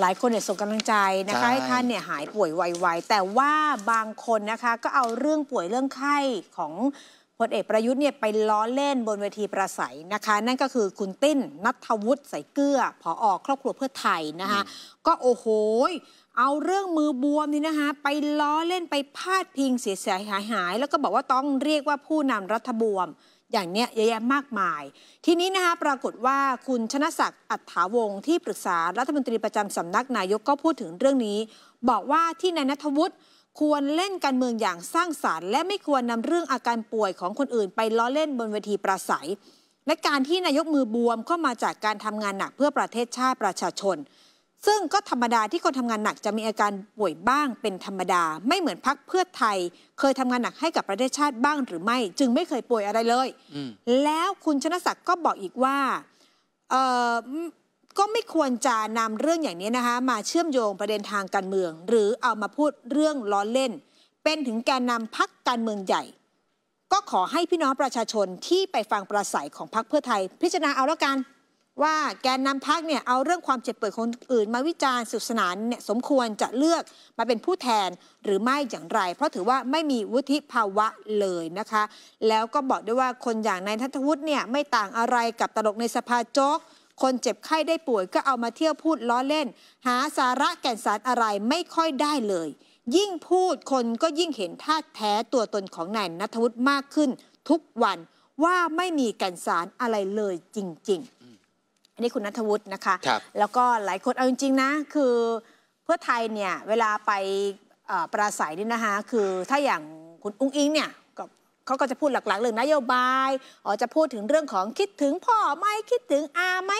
หลายคนเนี่ยส่งกำลังใจนะคะให้ท่านเนี่ยหายป่วยไวๆแต่ว่าบางคนนะคะก็เอาเรื่องป่วยเรื่องไข้ของพลเอกประยุทธ์เนี่ยไปล้อเล่นบนเวทีปราศัยนะคะนั่นก็คือคุณติ้นณัฐวุฒิใส่เกลือผอ.ครอบครัวเพื่อไทยนะคะก็โอ้โหเอาเรื่องมือบวมนี่นะคะไปล้อเล่นไปพาดพิงเสียหายแล้วก็บอกว่าต้องเรียกว่าผู้นำรัฐบวมอย่างเนี้ยเยอะแยะมากมายทีนี้นะคะปรากฏว่าคุณชนะศักดิ์อัฏฐาวงศ์ที่ปรึกษารัฐมนตรีประจำสำนักนายกก็พูดถึงเรื่องนี้บอกว่าที่นายณัฐวุฒิควรเล่นการเมืองอย่างสร้างสรรค์และไม่ควรนำเรื่องอาการป่วยของคนอื่นไปล้อเล่นบนเวทีปราศัยและการที่นายกมือบวมก็มาจากการทำงานหนักเพื่อประเทศชาติประชาชนซึ่งก็ธรรมดาที่คนทำงานหนักจะมีอาการป่วยบ้างเป็นธรรมดาไม่เหมือนพรรคเพื่อไทยเคยทำงานหนักให้กับประเทศชาติบ้างหรือไม่จึงไม่เคยป่วยอะไรเลยแล้วคุณชนะศักดิ์ก็บอกอีกว่าก็ไม่ควรจะนำเรื่องอย่างนี้นะคะมาเชื่อมโยงประเด็นทางการเมืองหรือเอามาพูดเรื่องล้อเล่นเป็นถึงแกนนำพรรคการเมืองใหญ่ก็ขอให้พี่น้องประชาชนที่ไปฟังปราศัยของพรรคเพื่อไทยพิจารณาเอาแล้วกันว่าแกนนำพรรคเนี่ยเอาเรื่องความเจ็บป่วยของอื่นมาวิจารณ์สนุกสนานเนี่ยสมควรจะเลือกมาเป็นผู้แทนหรือไม่อย่างไรเพราะถือว่าไม่มีวุฒิภาวะเลยนะคะแล้วก็บอกด้วยว่าคนอย่างนายณัฐวุฒิเนี่ยไม่ต่างอะไรกับตลกในสภาโจ๊กคนเจ็บไข้ได้ป่วยก็เอามาเที่ยวพูดล้อเล่นหาสาระแก่นสารอะไรไม่ค่อยได้เลยยิ่งพูดคนก็ยิ่งเห็นท่าแท้ตัวตนของนายณัฐวุฒิมากขึ้นทุกวันว่าไม่มีแก่นสารอะไรเลยจริงๆอันนี้คุณณัฐวุฒินะคะแล้วก็หลายคนเอาจริงๆนะคือเพื่อไทยเนี่ยเวลาไปปราศัยนี่นะคะคือถ้าอย่างคุณอุ้งอิงเนี่ยเขาก็จะพูดหลักๆเรื่องนโยบายจะพูดถึงเรื่องของคิดถึงพ่อไหมคิดถึงอาไหม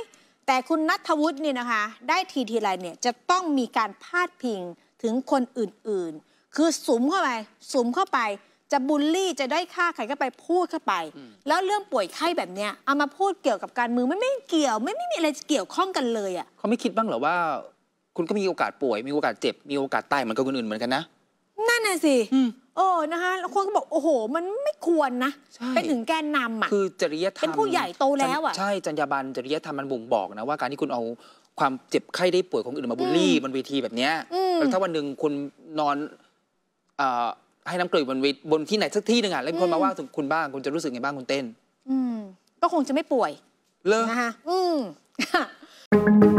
แต่คุณณัฐวุฒิเนี่ยนะคะได้ทีไรเนี่ยจะต้องมีการพาดพิงถึงคนอื่นๆคือสุมเข้าไปจะบูลลี่จะได้ค่าใครก็ไปพูดเข้าไปแล้วเรื่องป่วยไข้แบบเนี้ยเอามาพูดเกี่ยวกับการเมืองไม่เกี่ยวไม่มีอะไรเกี่ยวข้องกันเลยอ่ะเขาไม่คิดบ้างเหรอว่าคุณก็มีโอกาสป่วยมีโอกาสเจ็บมีโอกาสตายเหมือนกับคนอื่นเหมือนกันนะนั่นน่ะสิโอ้นะคะแล้วคนก็บอกโอ้โหมันไม่ควรนะเป็นถึงแกนนำอ่ะคือจริยธรรมเป็นผู้ใหญ่โตแล้วอ่ะใช่จรรยาบรรณจริยธรรมมันบ่งบอกนะว่าการที่คุณเอาความเจ็บไข้ได้ป่วยของอื่นมาบูลลี่บนเวทีแบบเนี้ยแล้วถ้าวันหนึ่งคุณนอนให้น้ำเกลือบนที่ไหนสักที่หนึ่งอ่ะแล้วคนมาว่าถึงคุณบ้างคุณจะรู้สึกไงบ้างคุณเต้นก็คงจะไม่ป่วยเลยนะคะ